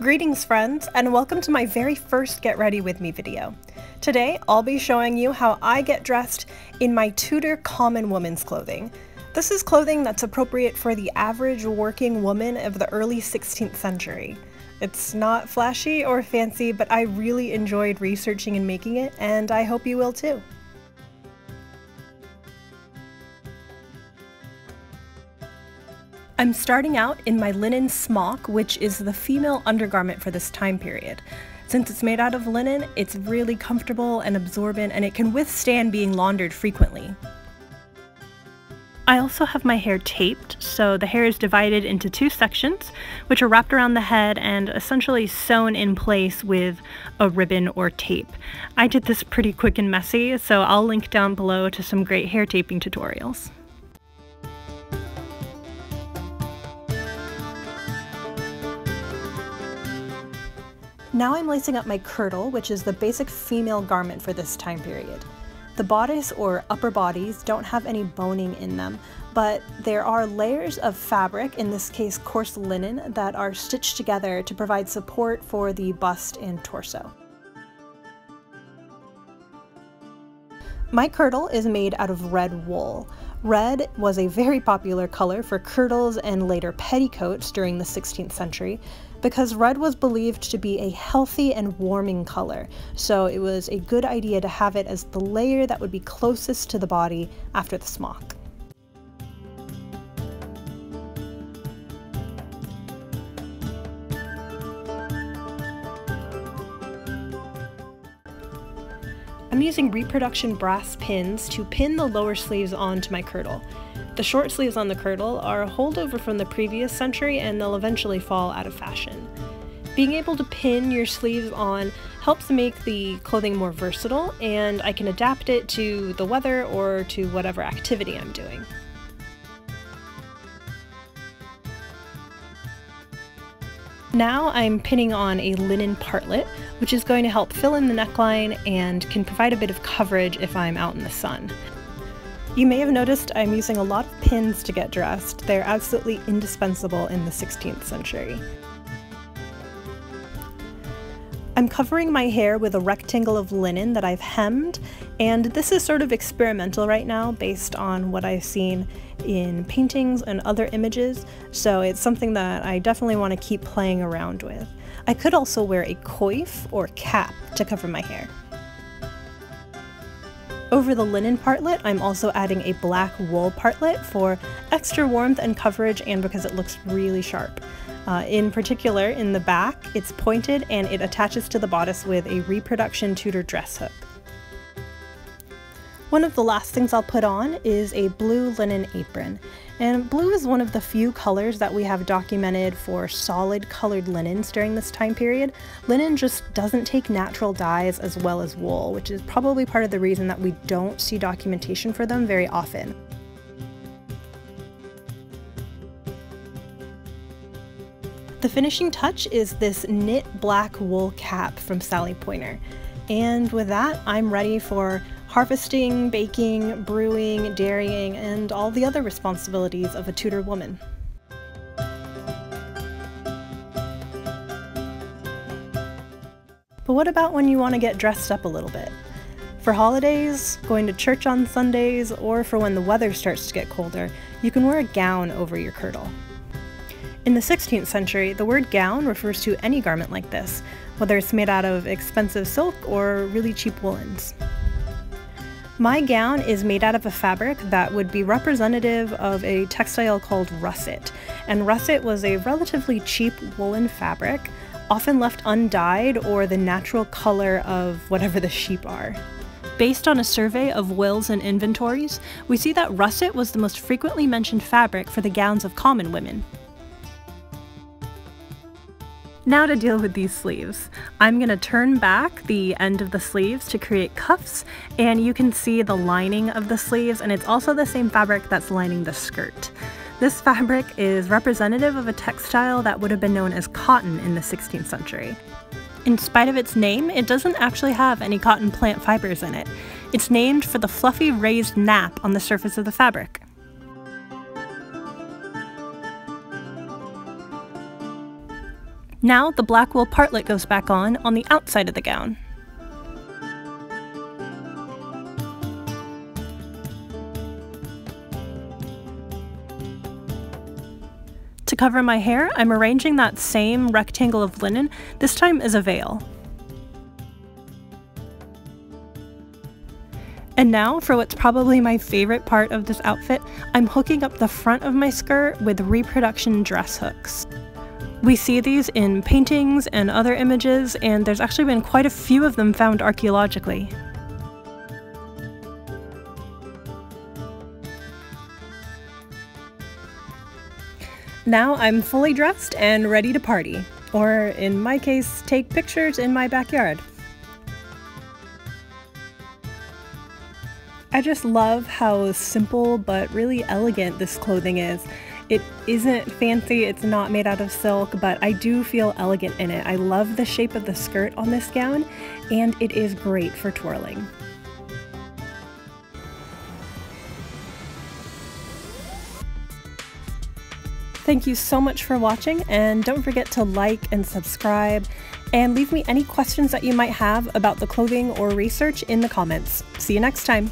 Greetings friends, and welcome to my very first Get Ready With Me video. Today, I'll be showing you how I get dressed in my Tudor common woman's clothing. This is clothing that's appropriate for the average working woman of the early 16th century. It's not flashy or fancy, but I really enjoyed researching and making it, and I hope you will too. I'm starting out in my linen smock, which is the female undergarment for this time period. Since it's made out of linen, it's really comfortable and absorbent, and it can withstand being laundered frequently. I also have my hair taped, so the hair is divided into two sections, which are wrapped around the head and essentially sewn in place with a ribbon or tape. I did this pretty quick and messy, so I'll link down below to some great hair taping tutorials. Now I'm lacing up my kirtle, which is the basic female garment for this time period. The bodice or upper bodies don't have any boning in them, but there are layers of fabric, in this case coarse linen, that are stitched together to provide support for the bust and torso. My kirtle is made out of red wool. Red was a very popular color for kirtles and later petticoats during the 16th century, because red was believed to be a healthy and warming color, so it was a good idea to have it as the layer that would be closest to the body after the smock. I'm using reproduction brass pins to pin the lower sleeves onto my kirtle. The short sleeves on the kirtle are a holdover from the previous century, and they'll eventually fall out of fashion. Being able to pin your sleeves on helps make the clothing more versatile, and I can adapt it to the weather or to whatever activity I'm doing. Now I'm pinning on a linen partlet, which is going to help fill in the neckline and can provide a bit of coverage if I'm out in the sun. You may have noticed I'm using a lot of pins to get dressed. They're absolutely indispensable in the 16th century. I'm covering my hair with a rectangle of linen that I've hemmed, and this is sort of experimental right now based on what I've seen in paintings and other images, so it's something that I definitely want to keep playing around with. I could also wear a coif or cap to cover my hair. Over the linen partlet, I'm also adding a black wool partlet for extra warmth and coverage, and because it looks really sharp. In particular, in the back, it's pointed and it attaches to the bodice with a reproduction Tudor dress hook. One of the last things I'll put on is a blue linen apron. And blue is one of the few colors that we have documented for solid colored linens during this time period. Linen just doesn't take natural dyes as well as wool, which is probably part of the reason that we don't see documentation for them very often. The finishing touch is this knit black wool cap from Sally Pointer. And with that, I'm ready for harvesting, baking, brewing, dairying, and all the other responsibilities of a Tudor woman. But what about when you want to get dressed up a little bit? For holidays, going to church on Sundays, or for when the weather starts to get colder, you can wear a gown over your kirtle. In the 16th century, the word gown refers to any garment like this, whether it's made out of expensive silk or really cheap woolens. My gown is made out of a fabric that would be representative of a textile called russet, and russet was a relatively cheap woolen fabric, often left undyed or the natural color of whatever the sheep are. Based on a survey of wills and inventories, we see that russet was the most frequently mentioned fabric for the gowns of common women. Now to deal with these sleeves. I'm going to turn back the end of the sleeves to create cuffs, and you can see the lining of the sleeves, and it's also the same fabric that's lining the skirt. This fabric is representative of a textile that would have been known as cotton in the 16th century. In spite of its name, it doesn't actually have any cotton plant fibers in it. It's named for the fluffy raised nap on the surface of the fabric. Now the black wool partlet goes back on the outside of the gown. To cover my hair, I'm arranging that same rectangle of linen, this time as a veil. And now for what's probably my favorite part of this outfit, I'm hooking up the front of my skirt with reproduction dress hooks. We see these in paintings and other images, and there's actually been quite a few of them found archaeologically. Now I'm fully dressed and ready to party, or in my case, take pictures in my backyard. I just love how simple but really elegant this clothing is. It isn't fancy, it's not made out of silk, but I do feel elegant in it. I love the shape of the skirt on this gown, and it is great for twirling. Thank you so much for watching, and don't forget to like and subscribe, and leave me any questions that you might have about the clothing or research in the comments. See you next time!